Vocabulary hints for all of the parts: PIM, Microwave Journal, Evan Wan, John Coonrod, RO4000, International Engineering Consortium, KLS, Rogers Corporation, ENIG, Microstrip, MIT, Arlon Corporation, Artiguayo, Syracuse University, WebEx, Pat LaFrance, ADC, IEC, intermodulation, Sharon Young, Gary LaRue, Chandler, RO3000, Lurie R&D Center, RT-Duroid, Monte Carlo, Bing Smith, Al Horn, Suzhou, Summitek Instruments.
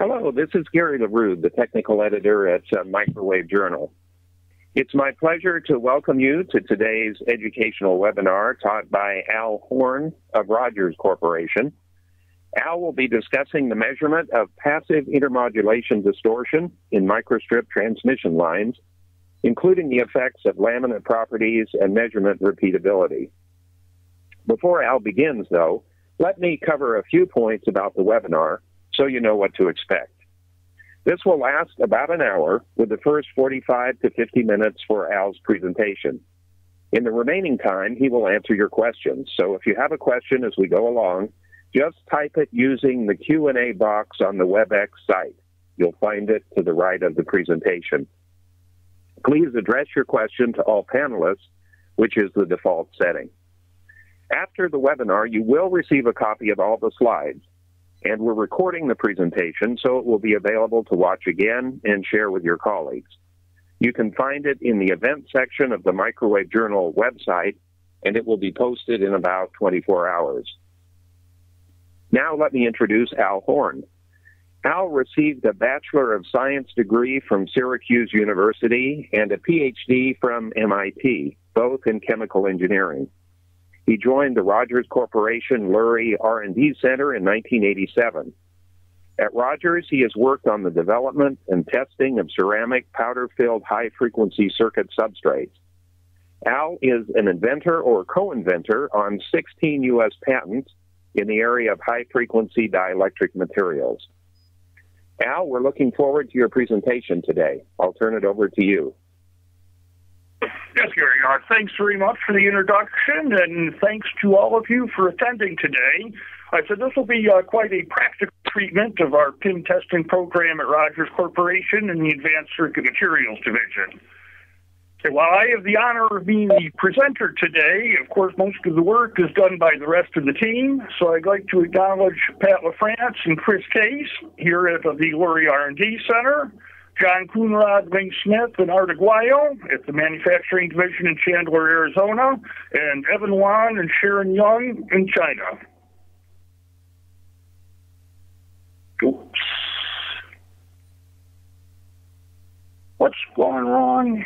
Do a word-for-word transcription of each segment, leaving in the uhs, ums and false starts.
Hello, this is Gary LaRue, the technical editor at uh, Microwave Journal. It's my pleasure to welcome you to today's educational webinar taught by Al Horn of Rogers Corporation. Al will be discussing the measurement of passive intermodulation distortion in microstrip transmission lines, including the effects of laminate properties and measurement repeatability. Before Al begins, though, let me cover a few points about the webinar so you know what to expect. This will last about an hour, with the first forty-five to fifty minutes for Al's presentation. In the remaining time, he will answer your questions. So if you have a question as we go along, just type it using the Q and A box on the WebEx site. You'll find it to the right of the presentation. Please address your question to all panelists, which is the default setting. After the webinar, you will receive a copy of all the slides, and we're recording the presentation, so it will be available to watch again and share with your colleagues. You can find it in the event section of the Microwave Journal website, and it will be posted in about twenty-four hours. Now let me introduce Al Horn. Al received a Bachelor of Science degree from Syracuse University and a PhD from M I T, both in chemical engineering. He joined the Rogers Corporation Lurie R and D Center in nineteen eighty-seven. At Rogers, he has worked on the development and testing of ceramic powder-filled high-frequency circuit substrates. Al is an inventor or co-inventor on sixteen U S patents in the area of high-frequency dielectric materials. Al, we're looking forward to your presentation today. I'll turn it over to you. Yes, Gary. Uh, thanks very much for the introduction, and thanks to all of you for attending today. I said this will be uh, quite a practical treatment of our P I M testing program at Rogers Corporation in the Advanced Circuit Materials Division. So while I have the honor of being the presenter today, of course, most of the work is done by the rest of the team. So I'd like to acknowledge Pat LaFrance and Chris Case here at the Lurie R and D Center, John Coonrod, Bing Smith, and Artiguayo at the Manufacturing Division in Chandler, Arizona, and Evan Wan and Sharon Young in China. Oops. What's going wrong?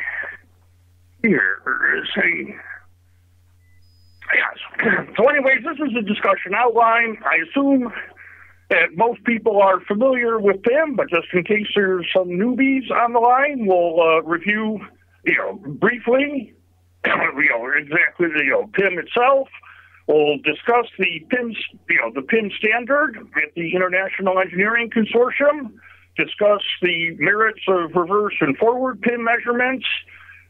Here is a, yes. So anyways, this is a discussion outline. I assume that most people are familiar with P I M, but just in case there's some newbies on the line, we'll uh, review, you know, briefly, you know, exactly, you know, P I M itself. We'll discuss the P I M, you know, the P I M standard at the International Engineering Consortium, discuss the merits of reverse and forward P I M measurements,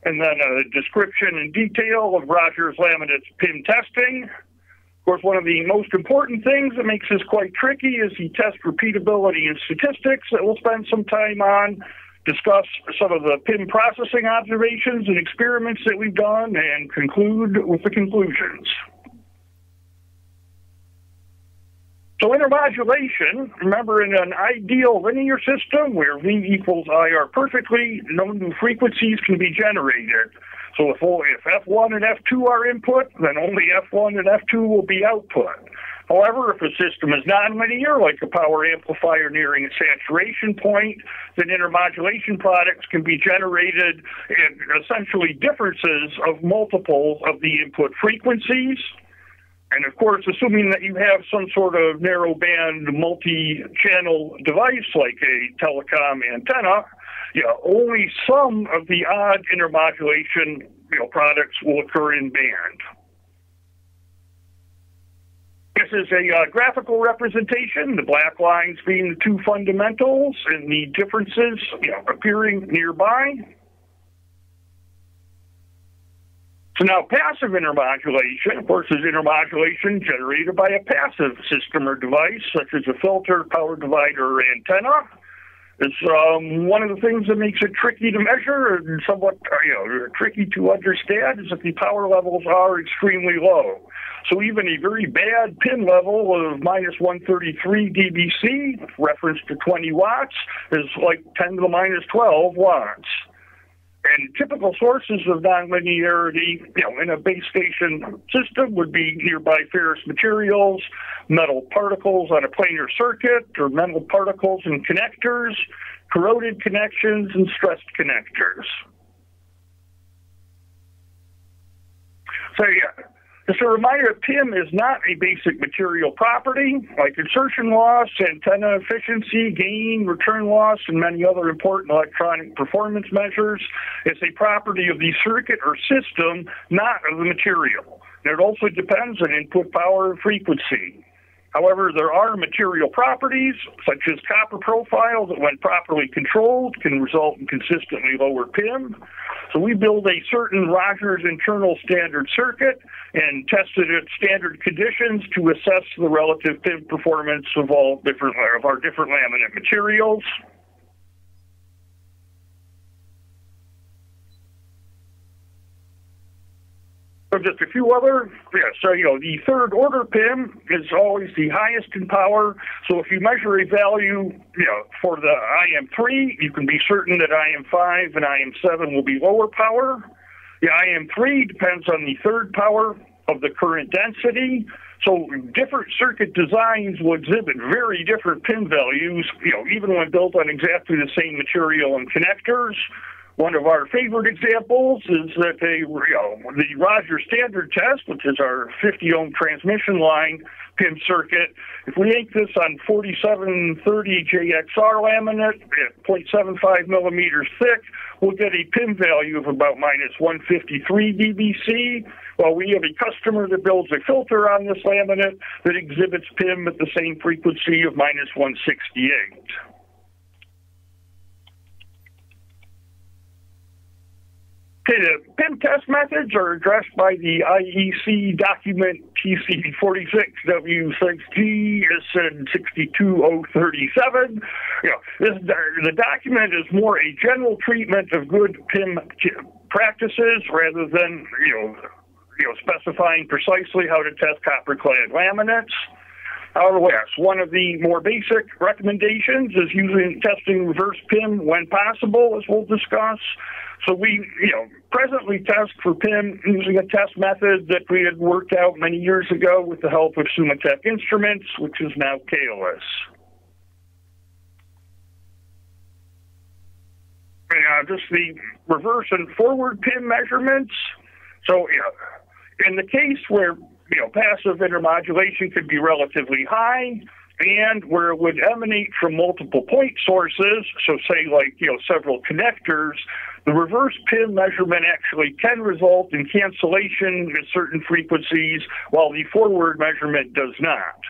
and then a description in detail of Rogers Laminate's P I M testing. Of course, one of the most important things that makes this quite tricky is the test repeatability and statistics that we'll spend some time on, discuss some of the P I M processing observations and experiments that we've done, and conclude with the conclusions. So intermodulation, remember, in an ideal linear system where V equals I R perfectly, no new frequencies can be generated. So if F one and F two are input, then only F one and F two will be output. However, if a system is nonlinear, like a power amplifier nearing a saturation point, then intermodulation products can be generated at essentially differences of multiples of the input frequencies. And of course, assuming that you have some sort of narrow band multi-channel device like a telecom antenna, you know, only some of the odd intermodulation, you know, products will occur in band. This is a uh, graphical representation, the black lines being the two fundamentals and the differences, you know, appearing nearby. So now passive intermodulation, of course, is intermodulation generated by a passive system or device, such as a filter, power divider, or antenna. It's um, one of the things that makes it tricky to measure and somewhat, you know, tricky to understand is that the power levels are extremely low. So even a very bad P I M level of minus one thirty-three D B C, referenced to twenty watts, is like ten to the minus twelve watts. And typical sources of nonlinearity, you know, in a base station system would be nearby ferrous materials, metal particles on a planar circuit, or metal particles in connectors, corroded connections, and stressed connectors. So, yeah, just a reminder, P I M is not a basic material property, like insertion loss, antenna efficiency, gain, return loss, and many other important electronic performance measures. It's a property of the circuit or system, not of the material. And it also depends on input power and frequency. However, there are material properties, such as copper profile, that when properly controlled can result in consistently lower P I M. So we build a certain Rogers internal standard circuit and tested it at standard conditions to assess the relative P I M performance of all different of our different laminate materials. So just a few other, yeah, so, you know, the third order P I M is always the highest in power. So if you measure a value, you know, for the I M three, you can be certain that I M five and I M seven will be lower power. The I M three depends on the third power of the current density. So different circuit designs will exhibit very different P I M values, you know, even when built on exactly the same material and connectors. One of our favorite examples is that they, you know, the Rogers standard test, which is our fifty ohm transmission line P I M circuit. If we ink this on forty-seven thirty J X R laminate at zero point seven five millimeters thick, we'll get a P I M value of about minus one fifty-three D B C. While we have a customer that builds a filter on this laminate that exhibits P I M at the same frequency of minus one sixty-eight. Okay, the P I M test methods are addressed by the I E C document T C forty-six W six G, S N six two zero three seven. You know, this, the document is more a general treatment of good P I M practices rather than, you know, you know, specifying precisely how to test copper-clad laminates. However, yes, one of the more basic recommendations is using testing reverse P I M when possible, as we'll discuss. So we, you know, presently test for P I M using a test method that we had worked out many years ago with the help of Summitek Instruments, which is now K L S. And uh, just the reverse and forward P I M measurements. So, you know, in the case where, you know, passive intermodulation could be relatively high, and where it would emanate from multiple point sources, so say like, you know, several connectors, the reverse P I M measurement actually can result in cancellation at certain frequencies, while the forward measurement does not.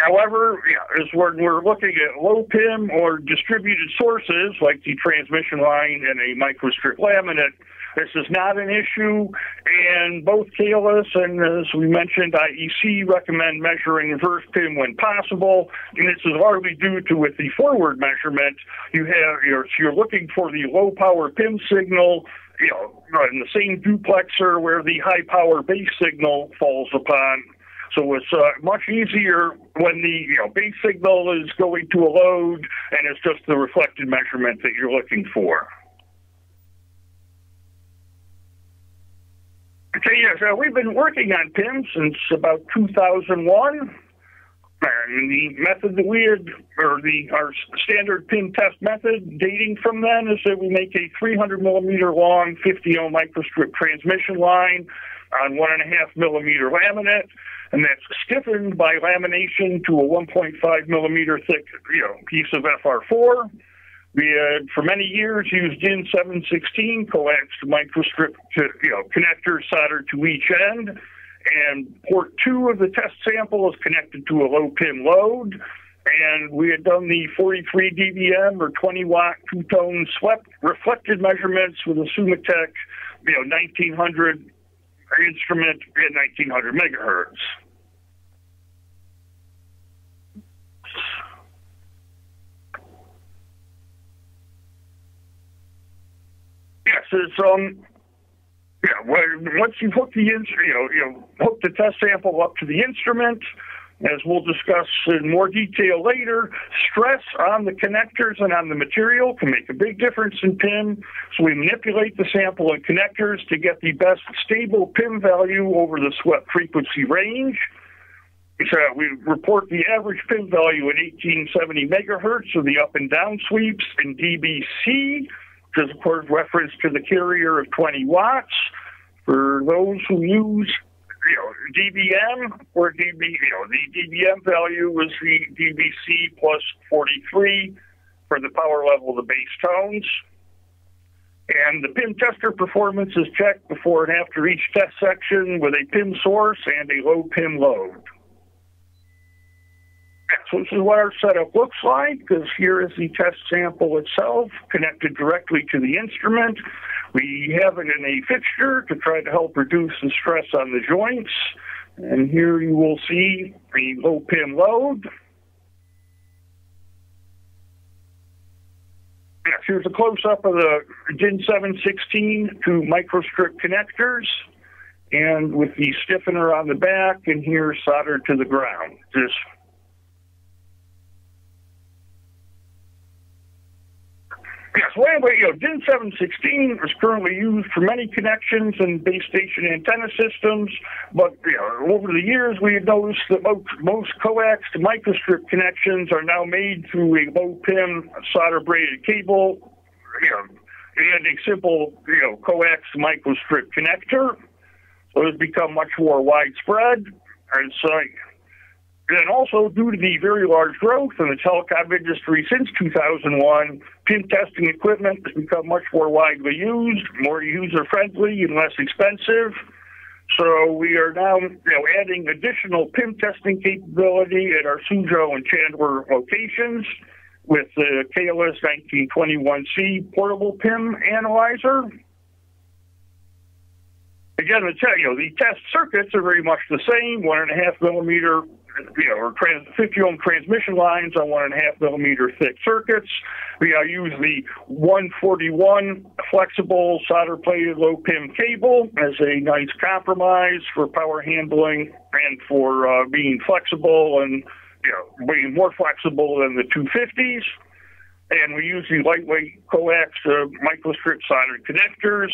However, yeah, is when we're looking at low P I M or distributed sources, like the transmission line and a microstrip laminate, this is not an issue, and both K L S and, as we mentioned, I E C recommend measuring reverse P I M when possible, and this is largely due to with the forward measurement, you have, you're, you're looking for the low-power P I M signal, you know, in the same duplexer where the high-power base signal falls upon. So it's uh, much easier when the, you know, base signal is going to a load, and it's just the reflected measurement that you're looking for. Okay, yeah, so we've been working on P I M since about two thousand one, and the method that we had, or the our standard P I M test method dating from then, is that we make a three hundred millimeter long fifty ohm microstrip transmission line on one and a half millimeter laminate, and that's stiffened by lamination to a one point five millimeter thick, you know, piece of F R four. We had, for many years, used I N seven sixteen collapsed microstrip to, you know, connectors soldered to each end, and port two of the test sample is connected to a low P I M load, and we had done the forty-three D B M or twenty watt two-tone swept reflected measurements with a Summitek, you know, nineteen hundred instrument at nineteen hundred megahertz. Yes, it's, um, yeah, once you hook the, you know, you know, hook the test sample up to the instrument, as we'll discuss in more detail later, stress on the connectors and on the material can make a big difference in P I M. So we manipulate the sample and connectors to get the best stable P I M value over the swept frequency range. So we report the average P I M value at eighteen seventy megahertz of the up and down sweeps in D B C, which is, of course, reference to the carrier of twenty watts. For those who use, you know, D B M or D B, you know, the D B M value was the D B C plus forty-three for the power level of the bass tones. And the P I M tester performance is checked before and after each test section with a P I M source and a low P I M load. So this is what our setup looks like, because here is the test sample itself connected directly to the instrument. We have it in a fixture to try to help reduce the stress on the joints. And here you will see the low P I M load. Yes, here's a close-up of the D I N seven sixteen to Microstrip connectors, and with the stiffener on the back, and here soldered to the ground. This Yes, well, anyway, you know, D I N seven sixteen is currently used for many connections and base station antenna systems, but you know, over the years we have noticed that most, most coax to microstrip connections are now made through a low P I M solder braided cable, you know, and a simple, you know, coax microstrip connector. So it's become much more widespread, and so. And also, due to the very large growth in the telecom industry since two thousand one, P I M testing equipment has become much more widely used, more user-friendly, and less expensive. So we are now, you know, adding additional P I M testing capability at our Suzhou and Chandler locations with the K L S nineteen twenty-one C portable P I M analyzer. Again, to tell you, the test circuits are very much the same, one and a half millimeter. You know, or trans fifty ohm transmission lines on one and a half millimeter thick circuits. We uh, use the one forty-one flexible solder plated low P I M cable as a nice compromise for power handling and for uh, being flexible and, you know, being more flexible than the two fifties. And we use the lightweight coax uh, microstrip soldered connectors.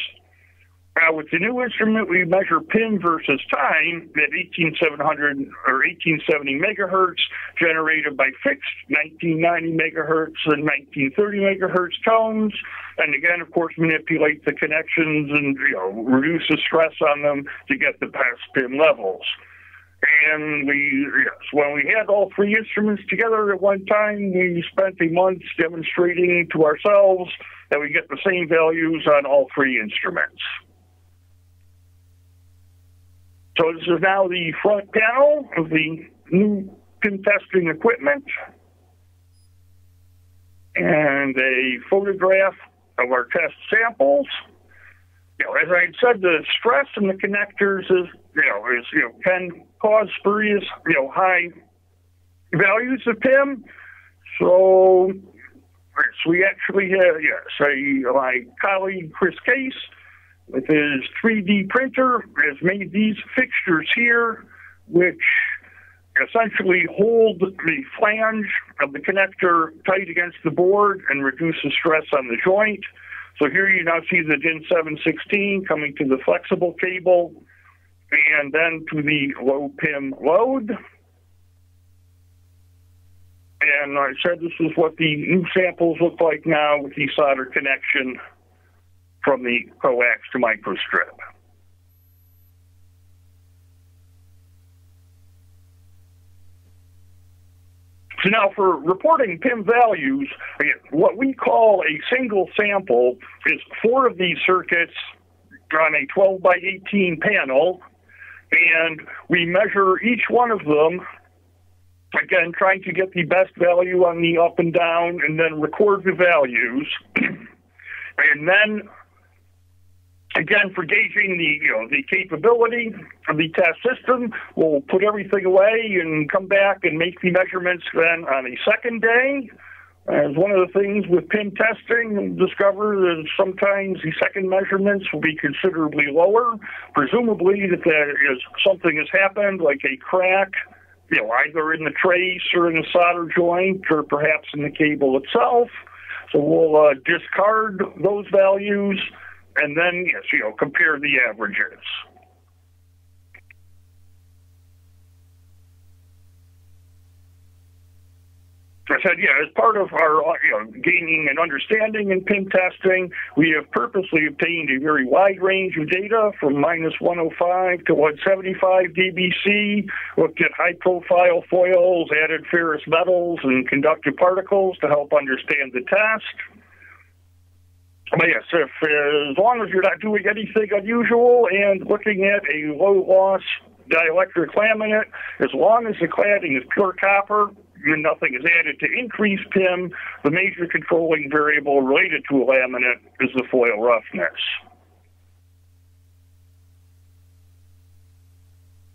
Now, with the new instrument, we measure P I M versus time at eighteen seven hundred or eighteen seventy megahertz, generated by fixed nineteen ninety megahertz and nineteen thirty megahertz tones. And again, of course, manipulate the connections and, you know, reduce the stress on them to get the past P I M levels. And we, yes, when we had all three instruments together at one time, we spent a month demonstrating to ourselves that we get the same values on all three instruments. So this is now the front panel of the new P I M testing equipment, and a photograph of our test samples. You know, as I said, the stress in the connectors is, you know, is, you know, can cause spurious, you know, high values of P I M. So, so we actually have, yes, a, my colleague Chris Case, with his three D printer, has made these fixtures here, which essentially hold the flange of the connector tight against the board and reduce the stress on the joint. So here you now see the D I N seven sixteen coming to the flexible cable and then to the low P I M load. And I said this is what the new samples look like now with the solder connection from the coax to microstrip. So now for reporting P I M values, what we call a single sample is four of these circuits on a twelve by eighteen panel, and we measure each one of them, again, trying to get the best value on the up and down, and then record the values. And then, again, for gauging the, you know, the capability of the test system, we'll put everything away and come back and make the measurements then on a second day. As one of the things with P I M testing, we discover that sometimes the second measurements will be considerably lower. Presumably that there is, something has happened, like a crack you know, either in the trace or in the solder joint or perhaps in the cable itself. So we'll uh, discard those values and then, yes, you know, compare the averages. I said, yeah, as part of our you know, gaining an understanding in P I M testing, we have purposely obtained a very wide range of data from minus one oh five to one seventy-five D B C, looked at high-profile foils, added ferrous metals, and conductive particles to help understand the test. But yes, if, as long as you're not doing anything unusual and looking at a low-loss dielectric laminate, as long as the cladding is pure copper, and nothing is added to increase P I M, the major controlling variable related to a laminate is the foil roughness.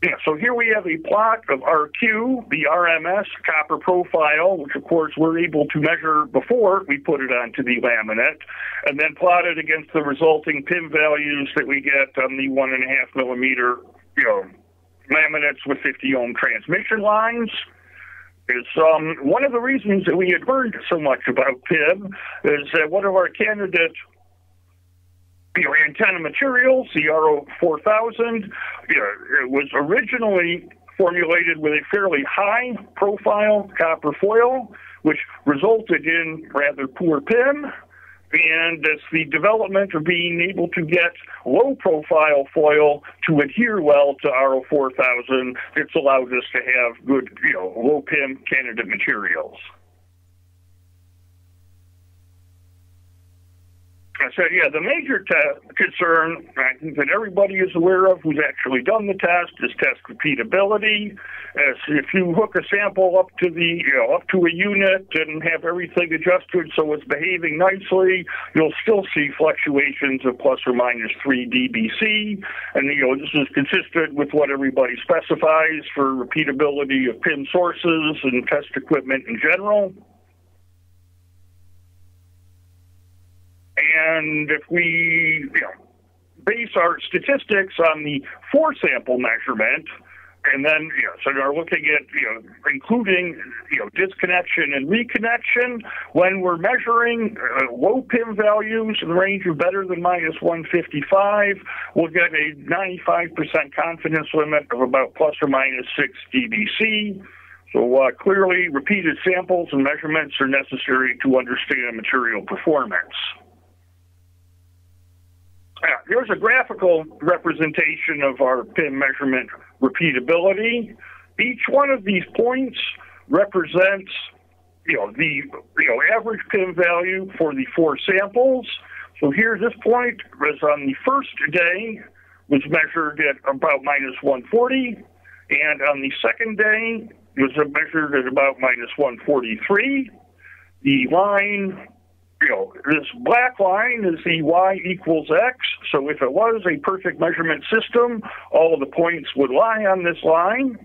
Yeah, so here we have a plot of R Q, the R M S copper profile, which of course we're able to measure before we put it onto the laminate, and then plot it against the resulting P I M values that we get on the one and a half millimeter, you know, laminates with fifty ohm transmission lines. Is um, one of the reasons that we had learned so much about P I M is that one of our candidate you know, antenna materials, the R O four thousand, you know, it was originally formulated with a fairly high profile copper foil, which resulted in rather poor P I M. And it's the development of being able to get low-profile foil to adhere well to R O four thousand that's allowed us to have good, you know, low-P I M candidate materials. I said, yeah, the major concern I think that everybody is aware of who's actually done the test is test repeatability. As if you hook a sample up to the, you know, up to a unit and have everything adjusted so it's behaving nicely, you'll still see fluctuations of plus or minus three D B C. And, you know, this is consistent with what everybody specifies for repeatability of P I M sources and test equipment in general. And if we you know, base our statistics on the four-sample measurement, and then you know, so we're looking at you know, including you know, disconnection and reconnection, when we're measuring uh, low P I M values in the range of better than minus one fifty-five, we'll get a ninety-five percent confidence limit of about plus or minus six D B C. So uh, clearly, repeated samples and measurements are necessary to understand material performance. Yeah, here's a graphical representation of our P I M measurement repeatability. Each one of these points represents, you know, the you know average P I M value for the four samples. So here, this point was on the first day, was measured at about minus one forty, and on the second day, it was measured at about minus one forty-three. The line. You know, this black line is the y equals x, so if it was a perfect measurement system, all of the points would lie on this line.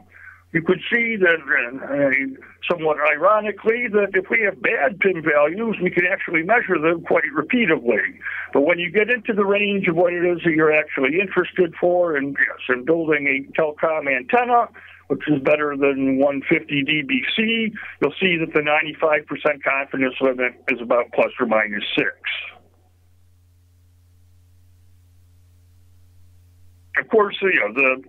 You could see that, uh, somewhat ironically, that if we have bad P I M values, we can actually measure them quite repeatedly. But when you get into the range of what it is that you're actually interested for, and yes, in building a telecom antenna, which is better than one fifty D B C, you'll see that the ninety-five percent confidence limit is about plus or minus six. Of course, you know, the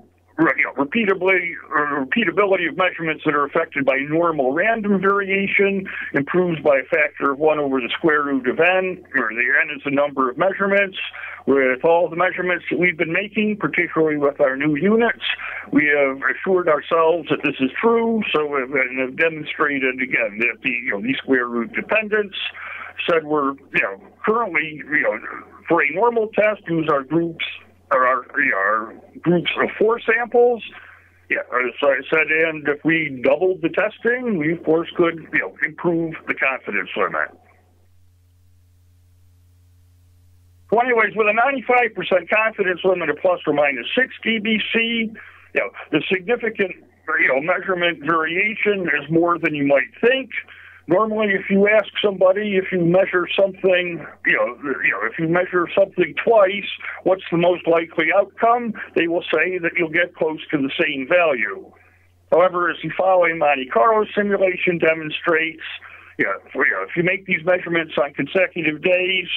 you know, repeatably, or repeatability of measurements that are affected by normal random variation improves by a factor of one over the square root of n, where the n is the number of measurements. With all the measurements that we've been making, particularly with our new units, we have assured ourselves that this is true, so and have demonstrated, again, that the, you know, the square root dependence. Said we're, you know, currently, you know, for a normal test, use our groups, Or our, you know, our groups of four samples. Yeah, as I said, and if we doubled the testing, we of course could you know, improve the confidence limit. So anyways, with a ninety-five percent confidence limit of plus or minus six D B C, you know, the significant you know, measurement variation is more than you might think. Normally, if you ask somebody, if you measure something, you know, you know, if you measure something twice, what's the most likely outcome? They will say that you'll get close to the same value. However, as the following Monte Carlo simulation demonstrates, you know, if, you know, if you make these measurements on consecutive days,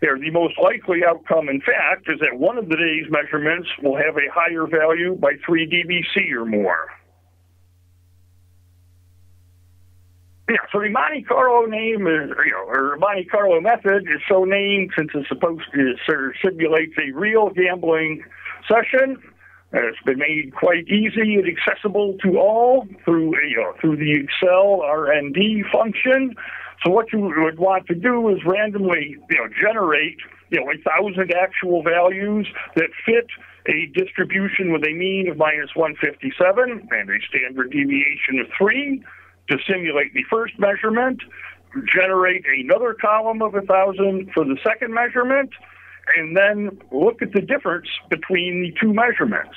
you know, the most likely outcome, in fact, is that one of the day's measurements will have a higher value by three D B C or more. Yeah, so the Monte Carlo name is, you know, or Monte Carlo method is so named since it's supposed to sort of simulate a real gambling session. And it's been made quite easy and accessible to all through, you know, through the Excel R and D function. So what you would want to do is randomly, you know, generate, you know, a thousand actual values that fit a distribution with a mean of minus one fifty-seven and a standard deviation of three. To simulate the first measurement, generate another column of one thousand for the second measurement, and then look at the difference between the two measurements.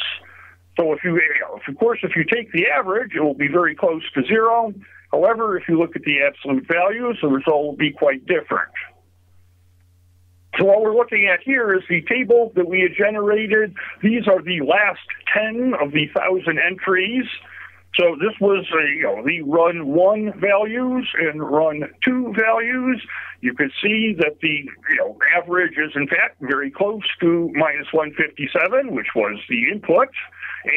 So if you, you know, if, of course, if you take the average, it will be very close to zero. However, if you look at the absolute values, the result will be quite different. So what we're looking at here is the table that we had generated. These are the last ten of the one thousand entries. So this was a, you know, the run one values and run two values. You can see that the, you know, average is in fact very close to minus one fifty-seven, which was the input,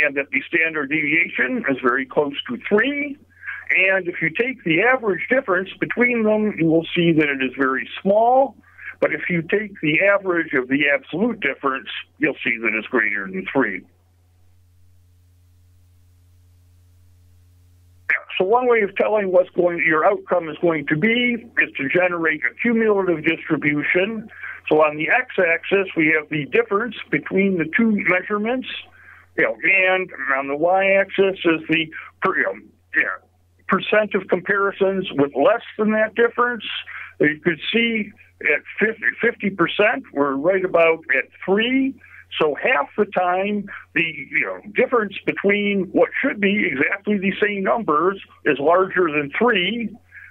and that the standard deviation is very close to three. And if you take the average difference between them, you will see that it is very small. But if you take the average of the absolute difference, you'll see that it's greater than three. So one way of telling what's going, your outcome is going to be is to generate a cumulative distribution. So on the x-axis, we have the difference between the two measurements, you know, and on the y-axis is the per, you know, yeah, percent of comparisons with less than that difference. You could see at fifty percent, we're right about at three. So half the time, the, you know, difference between what should be exactly the same numbers is larger than three.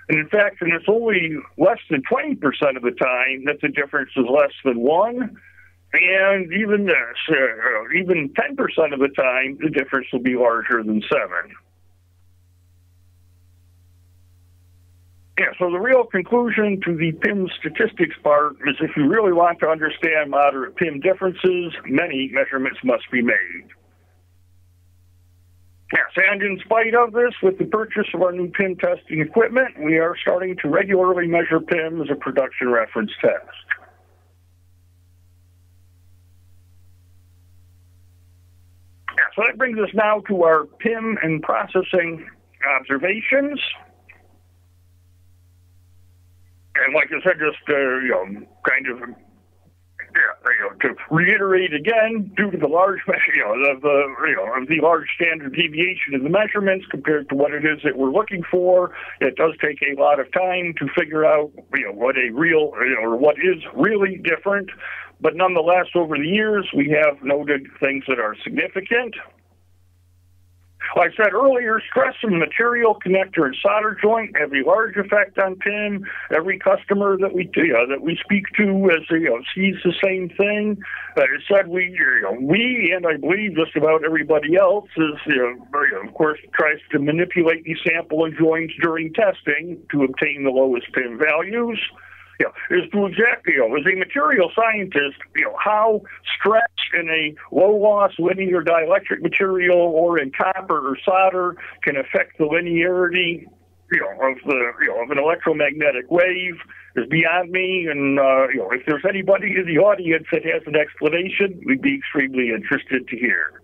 And in fact, and it's only less than twenty percent of the time that the difference is less than one. And even this, uh, even ten percent of the time, the difference will be larger than seven. Yeah, so the real conclusion to the P I M statistics part is if you really want to understand moderate P I M differences, many measurements must be made. Yes, and in spite of this, with the purchase of our new P I M testing equipment, we are starting to regularly measure P I M as a production reference test. Yeah, so that brings us now to our P I M and processing observations. And like I said, just uh, you know, kind of, yeah, you know, to reiterate again, due to the large, you know, of the, you know, of the large standard deviation in the measurements compared to what it is that we're looking for, it does take a lot of time to figure out, you know, what a real, you know, or what is really different. But nonetheless, over the years, we have noted things that are significant. Like I said earlier, stress in the material, connector, and solder joint have a large effect on P I M. Every customer that we you know, that we speak to as you know, sees the same thing. As I said, we you know, we and I believe just about everybody else is you know, of course tries to manipulate the sample and joints during testing to obtain the lowest P I M values. You know, is to exactly, you know, as a material scientist, you know, how stress in a low-loss linear dielectric material or in copper or solder can affect the linearity, you know, of the, you know, of an electromagnetic wave is beyond me. And uh, you know, if there's anybody in the audience that has an explanation, we'd be extremely interested to hear.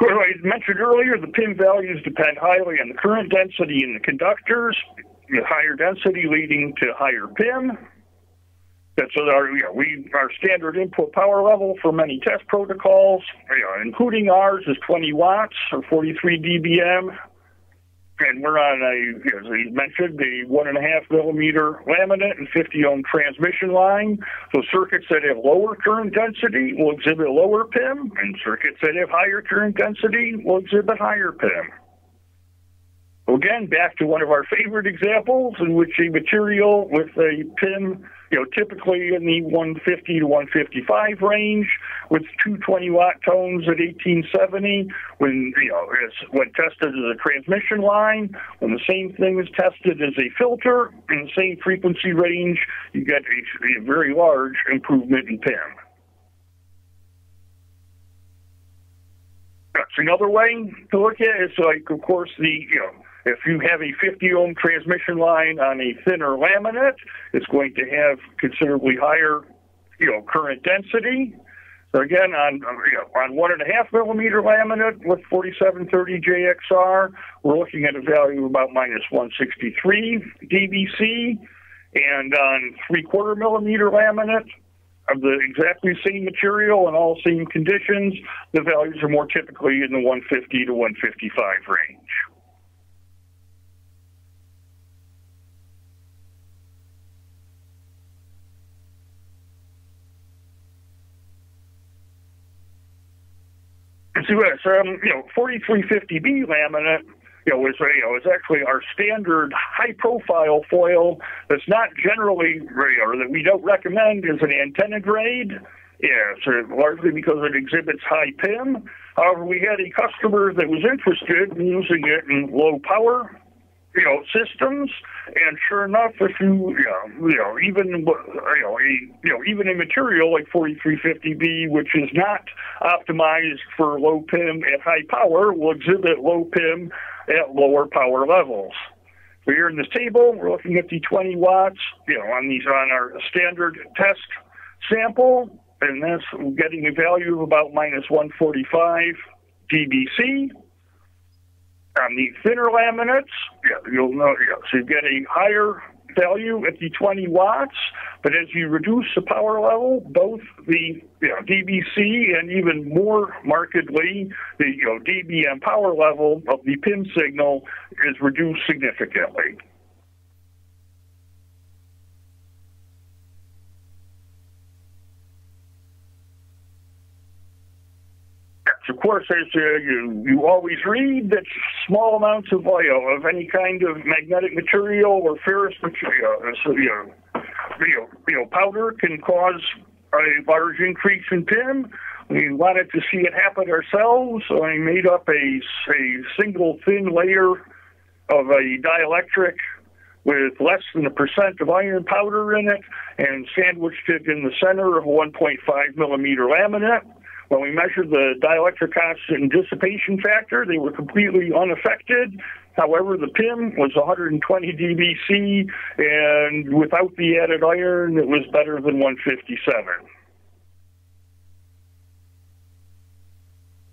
As I mentioned earlier, the P I M values depend highly on the current density in the conductors, the higher density leading to higher P I M. That's our, you know, we, our standard input power level for many test protocols, you know, including ours, is twenty watts or forty-three D B M. And we're on a, as I mentioned, the one and a half millimeter laminate and fifty ohm transmission line. So circuits that have lower current density will exhibit lower P I M, and circuits that have higher current density will exhibit higher P I M. Well, again, back to one of our favorite examples in which a material with a P I M, you know, typically in the one fifty to one fifty-five range, with two twenty watt tones at eighteen seventy, when, you know, is, when tested as a transmission line, when the same thing is tested as a filter in the same frequency range, you get a, a very large improvement in P I M. That's another way to look at it is, like, of course, the, you know, if you have a fifty ohm transmission line on a thinner laminate, it's going to have considerably higher, you know, current density. So again, on you know, on one and a half millimeter laminate with forty-seven thirty J X R, we're looking at a value of about minus one sixty-three D B C, and on three quarter millimeter laminate of the exactly same material and all same conditions, the values are more typically in the one fifty to one fifty-five range. So, um, you know, forty-three fifty B laminate, you know, is, you know, is actually our standard high-profile foil that's not generally, or that we don't recommend, is an antenna grade. Yeah, so largely because it exhibits high P I M. However, we had a customer that was interested in using it in low-power, you know, systems, and sure enough, if you, you know, you know, even, you know, a, you know, even a material like forty-three fifty B, which is not optimized for low P I M at high power, will exhibit low P I M at lower power levels. So here in this table, we're looking at the twenty watts, you know, on these, on our standard test sample, and that's getting a value of about minus one forty-five D B C. On the thinner laminates, yeah, you'll know, yeah, so you get a higher value at the twenty watts, but as you reduce the power level, both the you know, D B C and even more markedly, the you know, D B M power level of the P I M signal is reduced significantly. Of course, as uh, you, you always read, that small amounts of oil, of any kind of magnetic material or ferrous material, so, you know, you know, you know, powder can cause a large increase in P I M. We wanted to see it happen ourselves, so I made up a, a single thin layer of a dielectric with less than a percent of iron powder in it and sandwiched it in the center of a one point five millimeter laminate. When we measured the dielectric constant and dissipation factor, they were completely unaffected. However, the P I M was one twenty D B C, and without the added iron, it was better than one fifty-seven.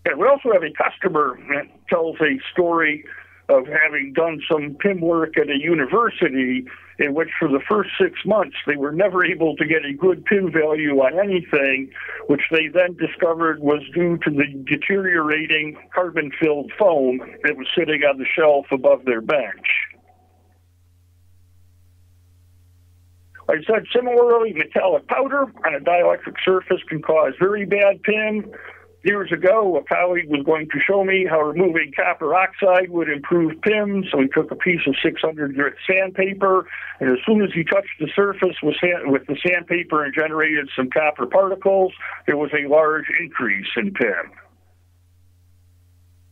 And we also have a customer that tells a story of having done some P I M work at a university in which for the first six months they were never able to get a good P I M value on anything, which they then discovered was due to the deteriorating carbon-filled foam that was sitting on the shelf above their bench. Like I said, similarly, metallic powder on a dielectric surface can cause very bad P I M. Years ago, a colleague was going to show me how removing copper oxide would improve P I M, so he took a piece of six hundred grit sandpaper, and as soon as he touched the surface with, sand, with the sandpaper and generated some copper particles, there was a large increase in P I M.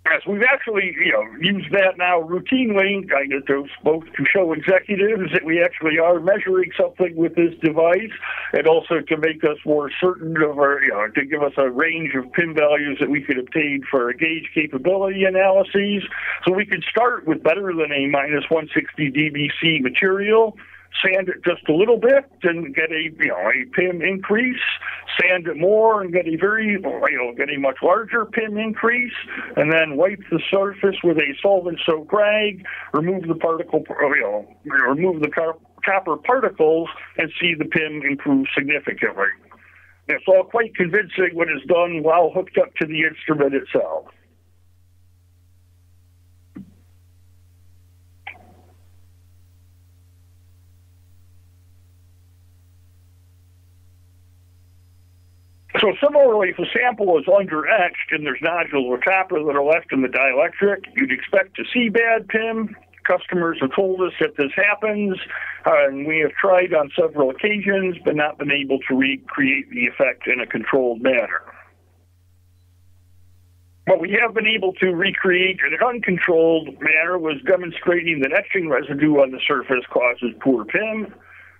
Yes, we've actually, you know, used that now routinely, kind of to, both to show executives that we actually are measuring something with this device, and also to make us more certain of our, you know, to give us a range of P I M values that we could obtain for our gauge capability analyses. So we could start with better than a minus one sixty D B C material, sand it just a little bit and get a, you know, a P I M increase, sand it more and get a very, you know, get a much larger P I M increase, and then wipe the surface with a solvent-soaked rag, remove the particle, you know, remove the copper particles, and see the P I M improve significantly. It's all quite convincing when it's done while hooked up to the instrument itself. So similarly, if a sample is under-etched and there's nodules or copper that are left in the dielectric, you'd expect to see bad P I M. customers have told us if this happens, uh, and we have tried on several occasions but not been able to recreate the effect in a controlled manner. What we have been able to recreate in an uncontrolled manner was demonstrating that etching residue on the surface causes poor P I M.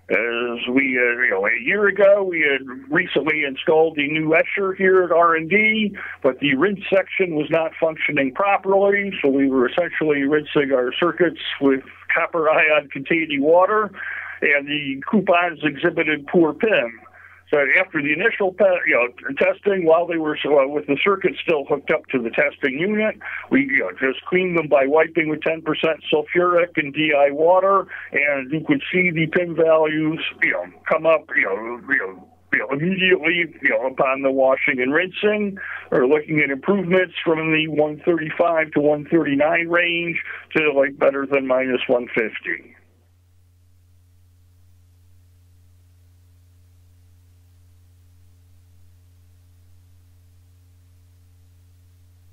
As we, uh, you know, a year ago, we had recently installed a new etcher here at R and D, but the rinse section was not functioning properly, so we were essentially rinsing our circuits with copper ion-containing water, and the coupons exhibited poor P I M. So after the initial you know, testing, while they were so, uh, with the circuit still hooked up to the testing unit, we you know, just cleaned them by wiping with ten percent sulfuric and D I water, and you could see the P I M values you know, come up you know, you know, you know, immediately you know, upon the washing and rinsing. We're looking at improvements from the one thirty-five to one thirty-nine range to like better than minus one fifty.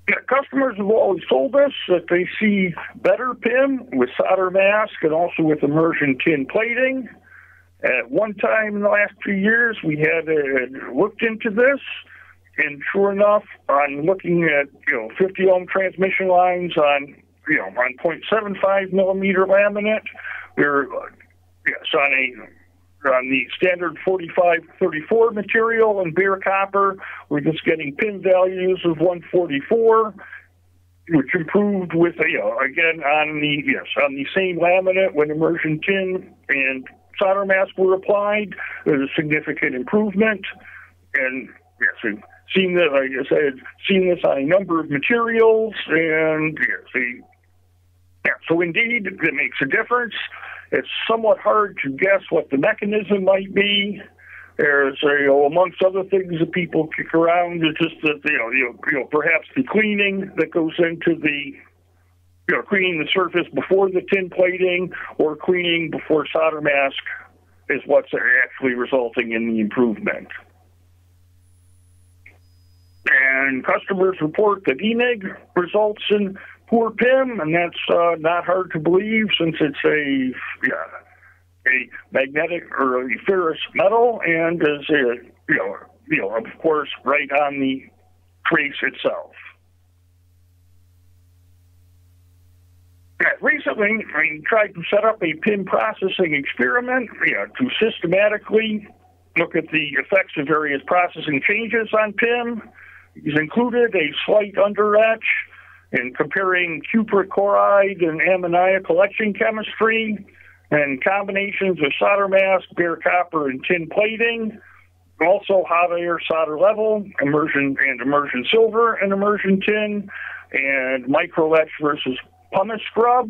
Yeah, customers have always told us that they see better P I M with solder mask and also with immersion tin plating. At one time in the last few years, we had uh, looked into this, and sure enough, on looking at you know fifty ohm transmission lines on you know on point seven five millimeter laminate, we were uh, yes on a. on the standard forty-five thirty-four material and bare copper, we're just getting P I M values of one forty-four, which improved with, you know, again, on the, yes, on the same laminate when immersion tin and solder mask were applied, there's a significant improvement. And yes, we've seen that, like I said, seen this on a number of materials, and yes, the, yeah, so indeed, it makes a difference. It's somewhat hard to guess what the mechanism might be. There's, you know, amongst other things that people kick around, it's just that, you know, you know, perhaps the cleaning that goes into the, you know, cleaning the surface before the tin plating or cleaning before solder mask is what's actually resulting in the improvement. And customers report that E N I G results in poor P I M, and that's uh, not hard to believe since it's a yeah, a magnetic or a ferrous metal, and is a, you know you know of course right on the trace itself. Recently, I tried to set up a P I M processing experiment yeah, to systematically look at the effects of various processing changes on P I M. These included a slight under etch, in comparing cupric chloride and ammoniacal etching chemistry, and combinations of solder mask, bare copper, and tin plating, also hot air solder level, immersion and immersion silver and immersion tin, and micro etch versus pumice scrub.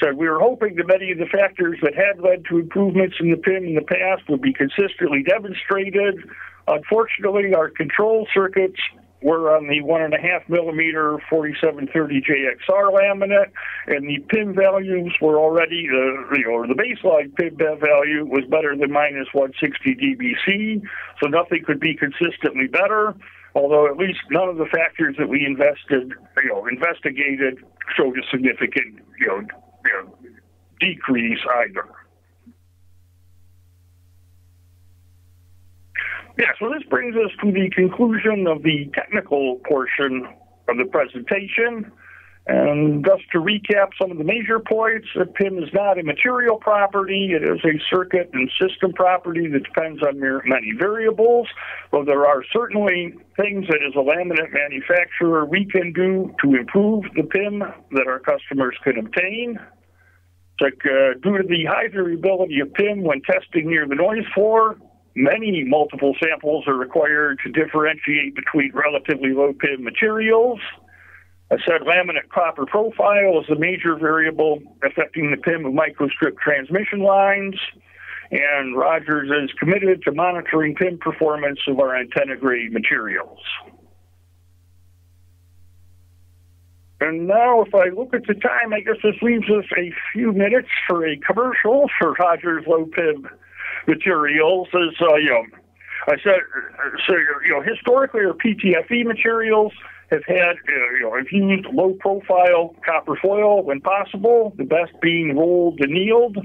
So we were hoping that many of the factors that had led to improvements in the P I M in the past would be consistently demonstrated. Unfortunately, our control circuits were on the one and a half millimeter forty-seven thirty J X R laminate, and the P I M values were already, uh, or the baseline P I M value was better than minus one sixty D B C, so nothing could be consistently better. Although at least none of the factors that we invested, you know, investigated showed a significant, you know, you know decrease either. Yeah, so this brings us to the conclusion of the technical portion of the presentation. And just to recap some of the major points, a P I M is not a material property. It is a circuit and system property that depends on many variables. Though there are certainly things that as a laminate manufacturer we can do to improve the P I M that our customers can obtain. Like, uh, due to the high variability of P I M when testing near the noise floor, many multiple samples are required to differentiate between relatively low P I M materials. I said laminate copper profile is the major variable affecting the P I M of microstrip transmission lines, and Rogers is committed to monitoring P I M performance of our antenna-grade materials. And now, if I look at the time, I guess this leaves us a few minutes for a commercial for Rogers low P I M materials. As uh, you know, I said, so you know, historically, our P T F E materials have had uh, you know, have used low-profile copper foil when possible, the best being rolled annealed.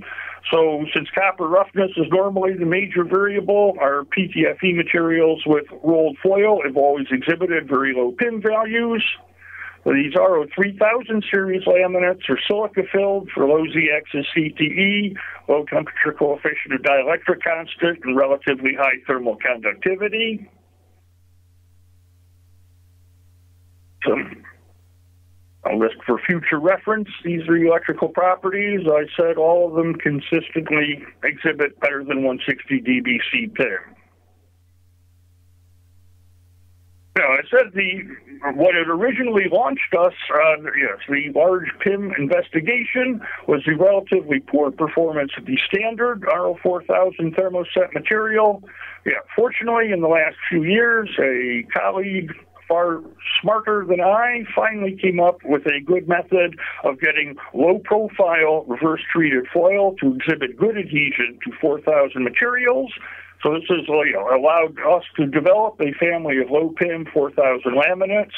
So since copper roughness is normally the major variable, our P T F E materials with rolled foil have always exhibited very low PIM values. These R O three thousand series laminates are silica-filled for low Z-axis C T E, low temperature coefficient of dielectric constant, and relatively high thermal conductivity. So, I'll list for future reference, these are electrical properties. I said all of them consistently exhibit better than one hundred sixty D B C P I M. Now, I said the what had originally launched us on uh, yes, the large PIM investigation was the relatively poor performance of the standard R O four thousand thermoset material. Yeah, fortunately, in the last few years, a colleague far smarter than I finally came up with a good method of getting low-profile reverse-treated foil to exhibit good adhesion to four thousand materials. So this has you know, allowed us to develop a family of low-PIM four thousand laminates.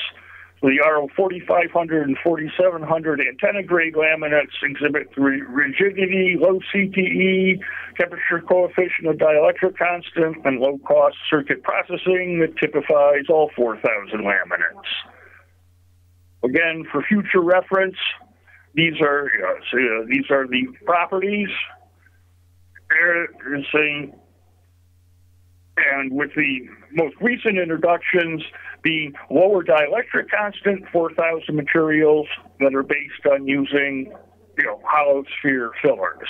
The R O forty-five hundred and forty-seven hundred antenna-grade laminates exhibit rigidity, low C T E, temperature coefficient of dielectric constant, and low-cost circuit processing that typifies all four thousand laminates. Again, for future reference, these are uh, these are the properties. There is a And with the most recent introductions being lower dielectric constant, four thousand materials that are based on using, you know, hollow sphere fillers.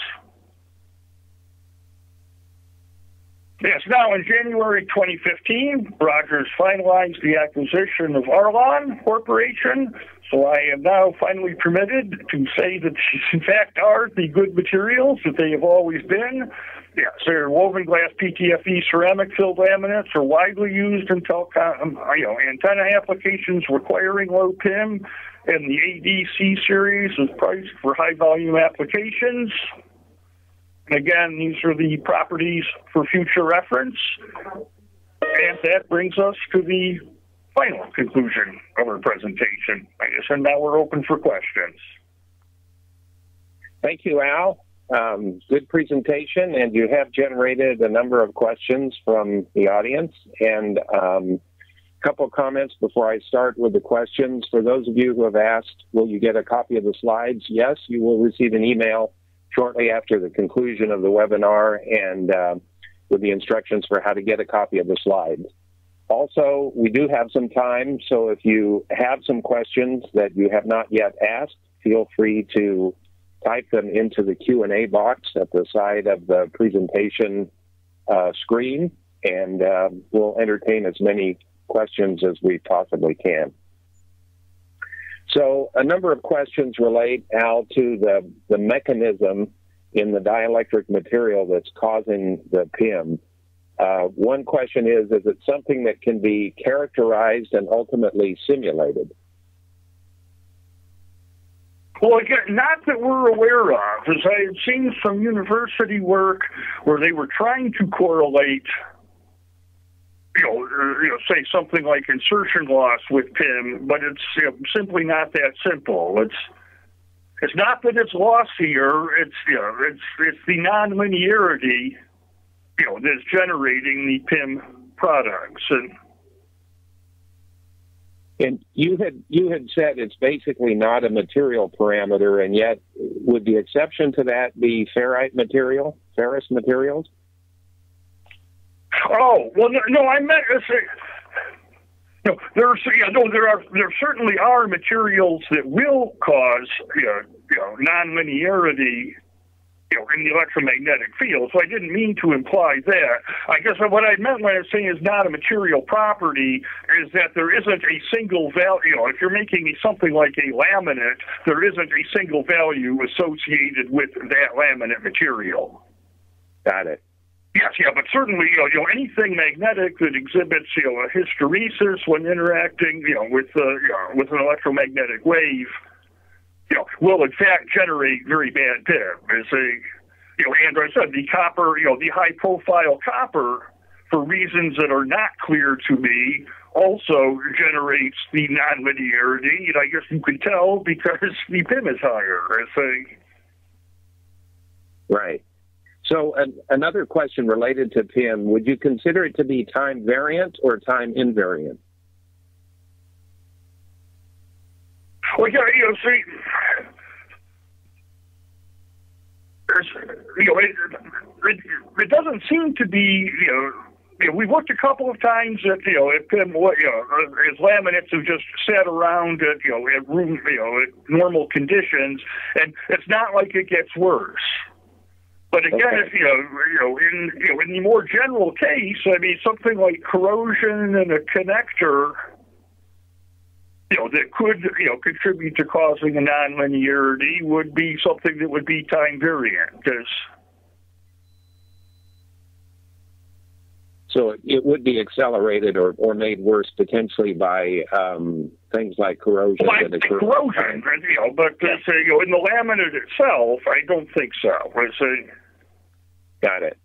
Yes, now in January twenty fifteen, Rogers finalized the acquisition of Arlon Corporation. So I am now finally permitted to say that these, in fact, are the good materials that they have always been. Yes, their woven glass P T F E ceramic-filled laminates are widely used in telecom, you know, antenna applications requiring low PIM, and the A D C series is priced for high-volume applications. And again, these are the properties for future reference. And that brings us to the final conclusion of our presentation. I guess, and now we're open for questions. Thank you, Al. Um, good presentation, and you have generated a number of questions from the audience. And um, a couple of comments before I start with the questions. For those of you who have asked, will you get a copy of the slides? Yes, you will receive an email shortly after the conclusion of the webinar and uh, with the instructions for how to get a copy of the slides. Also, we do have some time, so if you have some questions that you have not yet asked, feel free to type them into the Q and A box at the side of the presentation uh, screen, and uh, we'll entertain as many questions as we possibly can. So a number of questions relate, Al, to the, the mechanism in the dielectric material that's causing the PIM. Uh, one question is, is it something that can be characterized and ultimately simulated? Well, again, not that we're aware of. As I had seen some university work where they were trying to correlate, you know, or, you know, say something like insertion loss with PIM, but it's you know, simply not that simple. It's it's not that it's lossier. It's you know, it's it's the nonlinearity, you know, that's generating the PIM products. And And you had you had said it's basically not a material parameter, and yet would the exception to that be ferrite material, ferrous materials? Oh well, no, no I meant to say no. There's yeah, no, there are there certainly are materials that will cause you know, you know nonlinearity. You know, in the electromagnetic field. So I didn't mean to imply that. I guess what I meant when I was saying is not a material property is that there isn't a single value. You know, if you're making something like a laminate, there isn't a single value associated with that laminate material. Got it. Yes, yeah, but certainly, you know, you know, anything magnetic that exhibits, you know, a hysteresis when interacting, you know, with, uh, you know, with an electromagnetic wave, you know, will in fact generate very bad PIM. As a, you know, and I said the copper, you know, the high-profile copper, for reasons that are not clear to me, also generates the nonlinearity, and I guess you can tell because the P I M is higher, I think. Right. So an, another question related to P I M, would you consider it to be time variant or time invariant? Well, yeah, you know, see, you know, it, it, it doesn't seem to be, you know, you know, we've looked a couple of times at, you know, at P I M, you know, as laminates have just sat around at, you know, at room, you know, at normal conditions, and it's not like it gets worse. But again, okay. if, you know, you know, in you know, in the more general case, I mean, something like corrosion in a connector, you know, that could, you know, contribute to causing a nonlinearity would be something that would be time variant. So it would be accelerated or, or made worse potentially by um, things like corrosion. Well, that occur corrosion, and, you know, but yeah. uh, you know, in the laminate itself, I don't think so. Uh, Got it.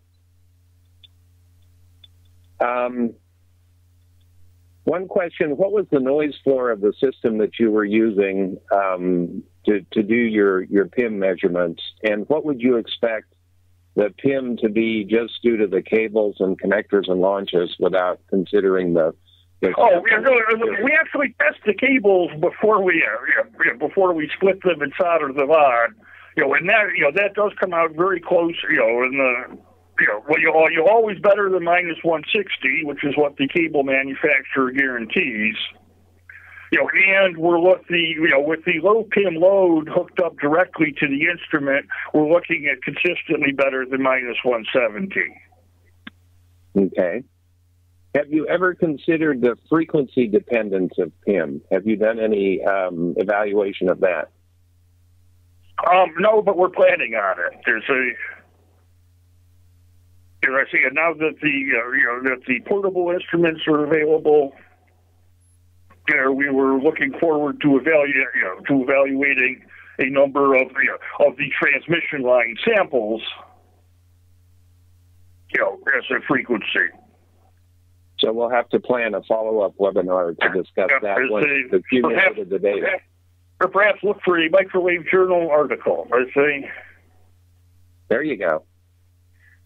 Um, one question, what was the noise floor of the system that you were using um, to, to do your, your P I M measurements, and what would you expect the P I M to be just due to the cables and connectors and launches without considering the... the oh, we, are, we actually test the cables before we uh, before we split them and solder them on. You know, and that, you know, that does come out very close, you know, in the... You know, well, you're, you're always better than minus one sixty, which is what the cable manufacturer guarantees. You know, and we're look the you know with the low P I M load hooked up directly to the instrument, we're looking at consistently better than minus one seventy. Okay. Have you ever considered the frequency dependence of P I M? Have you done any um, evaluation of that? Um, no, but we're planning on it. There's a you know, I see, and now that the uh, you know that the portable instruments are available. You know, we were looking forward to evaluate, you know, to evaluating a number of you know, of the transmission line samples, you know, as a frequency. So we'll have to plan a follow-up webinar to discuss yeah, that once the accumulation of the data, or perhaps look for a Microwave Journal article. I see. There you go.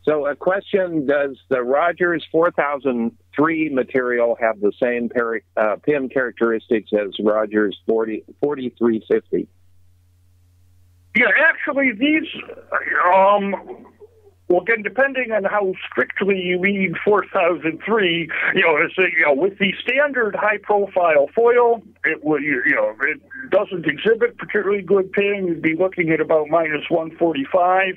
So a question, does the Rogers four thousand three material have the same uh, P I M characteristics as Rogers forty, forty-three fifty? Yeah, actually these, um, well again, depending on how strictly you read four thousand three, you know, it's a, you know, with the standard high profile foil, it would, you know, it doesn't exhibit particularly good P I M, you'd be looking at about minus one forty-five.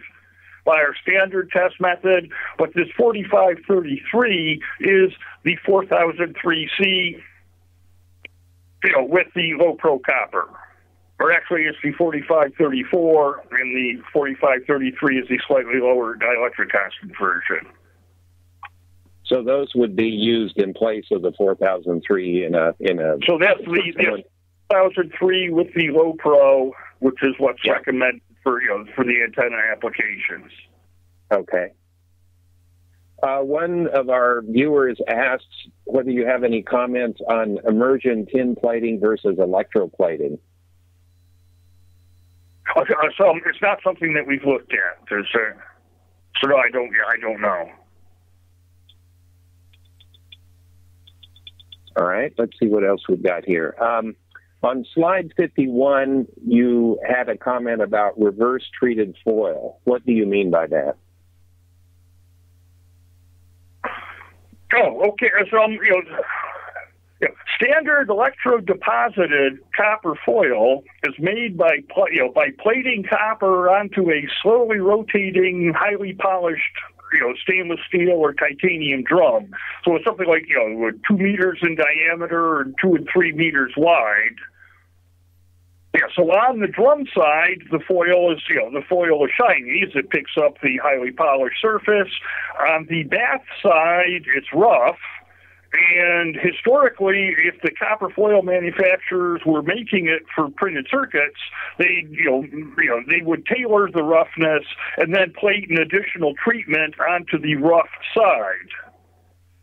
By our standard test method, but this forty-five thirty-three is the four thousand three C, you know, with the low pro copper. Or actually, it's the forty-five thirty-four, and the forty-five thirty-three is the slightly lower dielectric constant version. So those would be used in place of the four thousand three in a in a. So that's the, the four thousand three with the low pro, which is what's yeah. recommended. For, you know, for the antenna applications. Okay. Uh, one of our viewers asks whether you have any comments on immersion tin plating versus electroplating. Okay, so it's not something that we've looked at. There's a, so no, I don't. I don't know. All right. Let's see what else we've got here. Um, On slide fifty-one, you had a comment about reverse treated foil. What do you mean by that? Oh, okay. So, you know, you know, standard electrodeposited copper foil is made by you know by plating copper onto a slowly rotating, highly polished, you know, stainless steel or titanium drum. So it's something like you know two meters in diameter and two and three meters wide. Yeah, so on the drum side, the foil is, you know, the foil is shiny as it picks up the highly polished surface. On the bath side, it's rough. And historically, if the copper foil manufacturers were making it for printed circuits, they, you know, you know, they would tailor the roughness and then plate an additional treatment onto the rough side.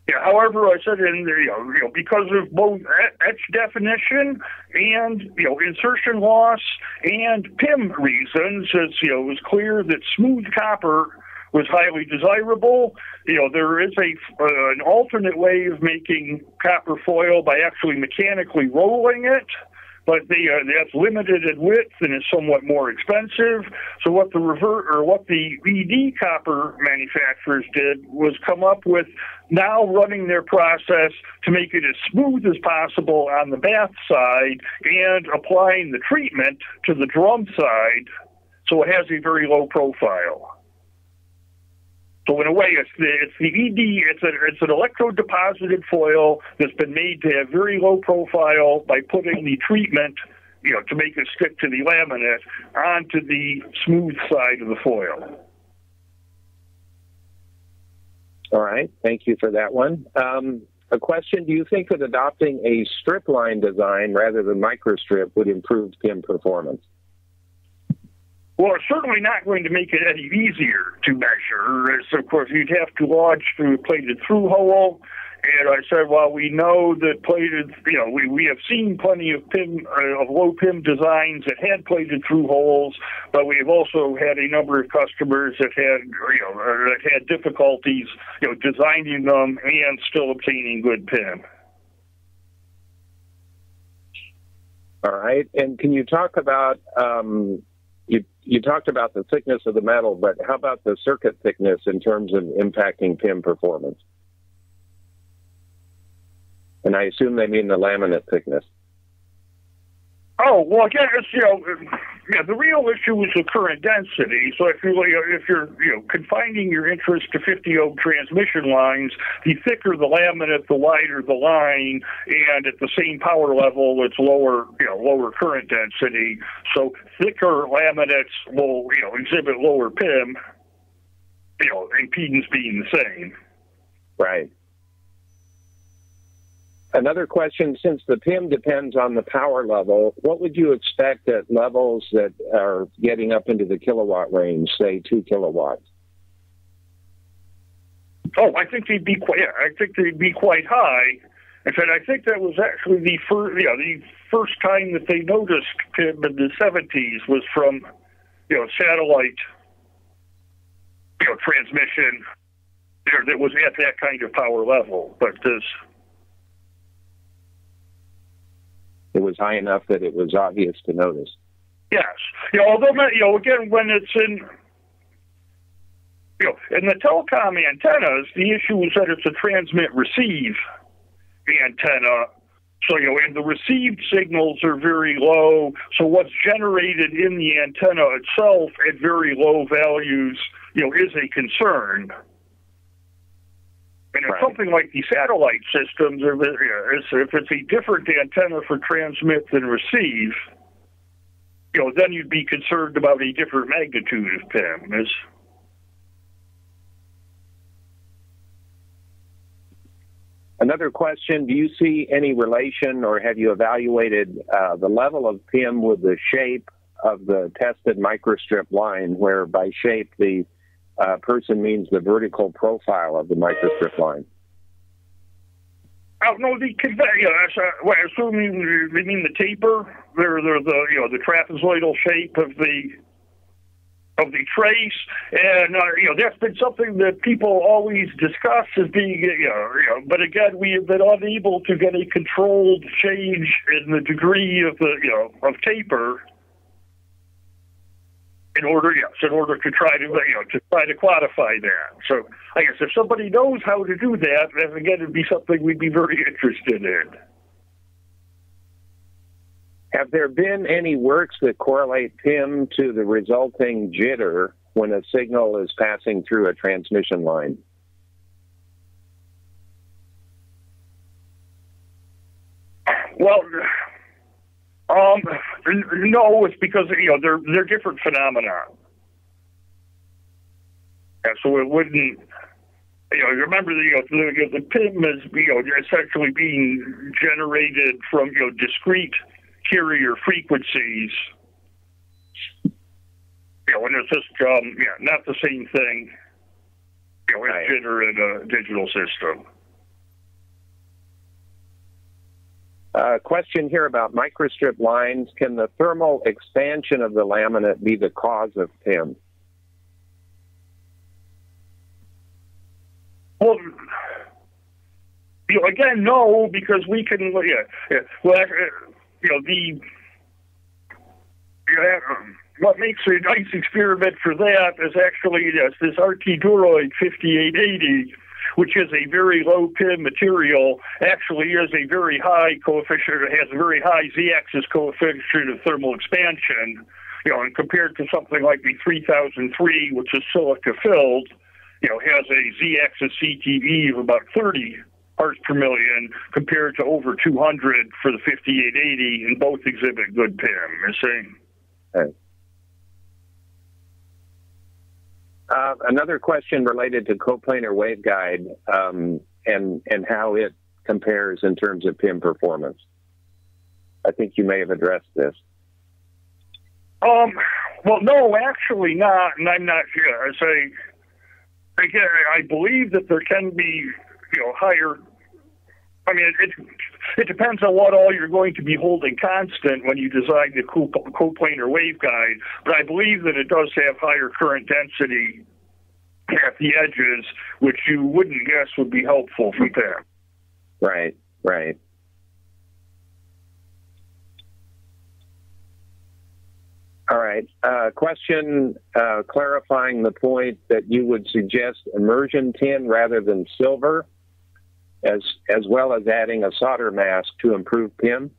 Yeah, however, I said, in you know, you know, because of both etch definition and you know insertion loss and P I M reasons, it's, you know, it was clear that smooth copper was highly desirable. You know, there is a uh, an alternate way of making copper foil by actually mechanically rolling it, but the, uh, that's limited in width and is somewhat more expensive. So what the revert or what the E D copper manufacturers did was come up with now running their process to make it as smooth as possible on the bath side and applying the treatment to the drum side, so it has a very low profile. So in a way, it's the, it's the E D, it's, a, it's an electrodeposited foil that's been made to have very low profile by putting the treatment, you know, to make it stick to the laminate onto the smooth side of the foil. All right, thank you for that one. Um, a question, do you think that adopting a strip line design rather than microstrip would improve P I M performance? Well, it's certainly not going to make it any easier to measure. So, of course, you'd have to lodge through a plated through hole. And I said, well, we know that plated, you know, we, we have seen plenty of P I M, uh, of low P I M designs that had plated through holes, but we've also had a number of customers that had, you know, that had difficulties, you know, designing them and still obtaining good P I M. All right. And can you talk about, um, You, you talked about the thickness of the metal, but how about the circuit thickness in terms of impacting P I M performance? And I assume they mean the laminate thickness. Oh, well, I guess, you know, yeah, the real issue is the current density. So if you're, if you're you know, confining your interest to fifty ohm transmission lines, the thicker the laminate, the wider the line, and at the same power level, it's lower, you know, lower current density. So thicker laminates will, you know, exhibit lower P I M, you know, impedance being the same. Right. Another question, since the P I M depends on the power level, what would you expect at levels that are getting up into the kilowatt range, say two kilowatts? Oh, I think they'd be quite, yeah, I think they'd be quite high. In fact, I think that was actually the first, you know, the first time that they noticed P I M in the seventies was from, you know, satellite, you know, transmission that was at that kind of power level. But this, it was high enough that it was obvious to notice. Yes. You know, although, you know, again, when it's in, you know, in the telecom antennas, the issue is that it's a transmit-receive antenna. So, you know, and the received signals are very low. So what's generated in the antenna itself at very low values, you know, is a concern. And if right. something like the satellite systems, if it's a different antenna for transmit than receive, you know, then you'd be concerned about a different magnitude of P I M. Is Another question, do you see any relation or have you evaluated uh, the level of P I M with the shape of the tested microstrip line, where by shape the Uh, person means the vertical profile of the microstrip line? Oh no, the conveyor. Uh, well, I assume you, you mean the taper. They're, they're the you know the trapezoidal shape of the of the trace, and uh, you know that's been something that people always discuss as being you know, you know. But again, we have been unable to get a controlled change in the degree of the you know of taper. In order, yes, in order to try to you know to try to quantify that. So I guess if somebody knows how to do that, then again, it'd be something we'd be very interested in. Have there been any works that correlate P I M to the resulting jitter when a signal is passing through a transmission line? Well. Um, no, it's because, you know, they're, they're different phenomena. And so it wouldn't, you know, remember, the, you know, the, the P I M is, you know, essentially being generated from, you know, discrete carrier frequencies. You know, and it's just, um, yeah, not the same thing, you know, as jitter in a digital system. Uh, question here about microstrip lines. Can the thermal expansion of the laminate be the cause of P I M? Well, you know, again, no, because we can, yeah, yeah, well, you know, the, yeah, um, what makes a nice experiment for that is actually yes, this R T-Duroid fifty-eight eighty, which is a very low P I M material, actually is a very high coefficient, has a very high z-axis coefficient of thermal expansion, you know, and compared to something like the three thousand three, which is silica-filled, you know, has a z-axis C T E of about thirty parts per million compared to over two hundred for the fifty-eight eighty, and both exhibit good P I M. Same. Okay. Uh, another question related to coplanar waveguide um, and and how it compares in terms of P I M performance. I think you may have addressed this. Um. Well, no, actually not, and I'm not sure. I say. Again, I believe that there can be, you know, higher. I mean, it it depends on what all you're going to be holding constant when you design the coplanar waveguide. But I believe that it does have higher current density at the edges, which you wouldn't guess would be helpful for them. Right. Right. All right. Uh, question uh, clarifying the point that you would suggest immersion tin rather than silver, as as well as adding a solder mask to improve P I M.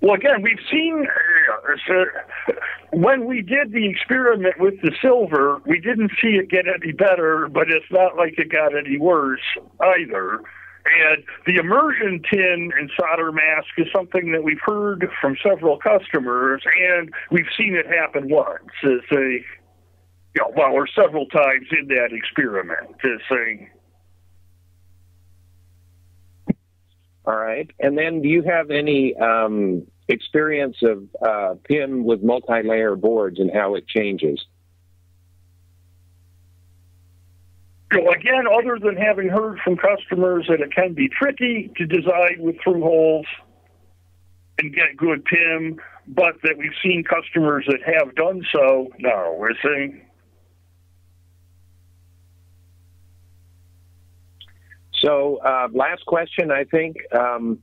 Well, again, we've seen uh, so when we did the experiment with the silver, we didn't see it get any better, but it's not like it got any worse either. And the immersion tin and solder mask is something that we've heard from several customers, and we've seen it happen once, it's a, you know, well, or several times in that experiment. It's a... All right. And then do you have any um, experience of uh, P I M with multi-layer boards and how it changes? So again, other than having heard from customers that it can be tricky to design with through holes and get good P I M, but that we've seen customers that have done so, no, we're seeing. So uh, last question, I think. Um,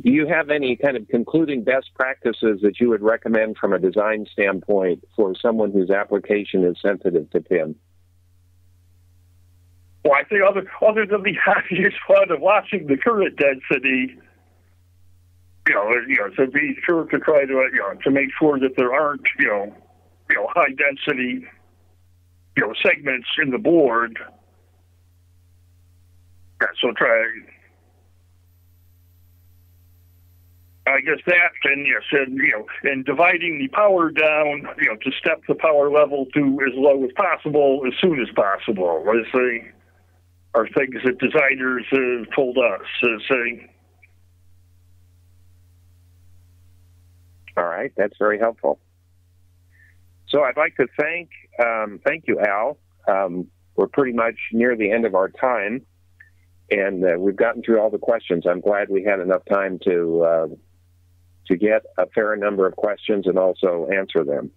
do you have any kind of concluding best practices that you would recommend from a design standpoint for someone whose application is sensitive to P I M? Well, I think other, other than the obvious one of watching the current density, you know, you know, so be sure to try to, you know, to make sure that there aren't, you know, you know, high density, you know, segments in the board. Yeah, so try, I guess that, and yes, and you know, and dividing the power down, you know, to step the power level to as low as possible as soon as possible. Let's say, are things that designers have told us. Say, all right, that's very helpful. So I'd like to thank, um, thank you, Al. Um, we're pretty much near the end of our time, and uh, we've gotten through all the questions. I'm glad we had enough time to. Uh, to get a fair number of questions and also answer them.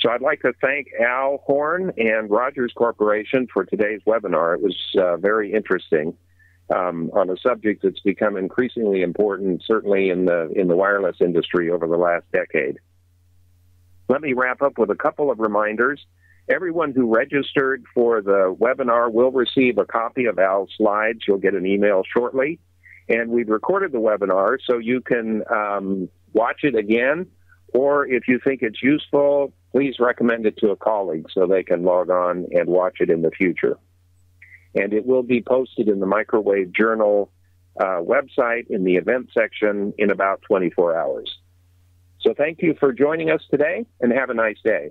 So I'd like to thank Al Horn and Rogers Corporation for today's webinar. It was uh, very interesting um, on a subject that's become increasingly important, certainly in the, in the wireless industry over the last decade. Let me wrap up with a couple of reminders. Everyone who registered for the webinar will receive a copy of Al's slides. You'll get an email shortly. And we've recorded the webinar, so you can um, watch it again, or if you think it's useful, please recommend it to a colleague so they can log on and watch it in the future. And it will be posted in the Microwave Journal uh, website in the event section in about twenty-four hours. So thank you for joining us today, and have a nice day.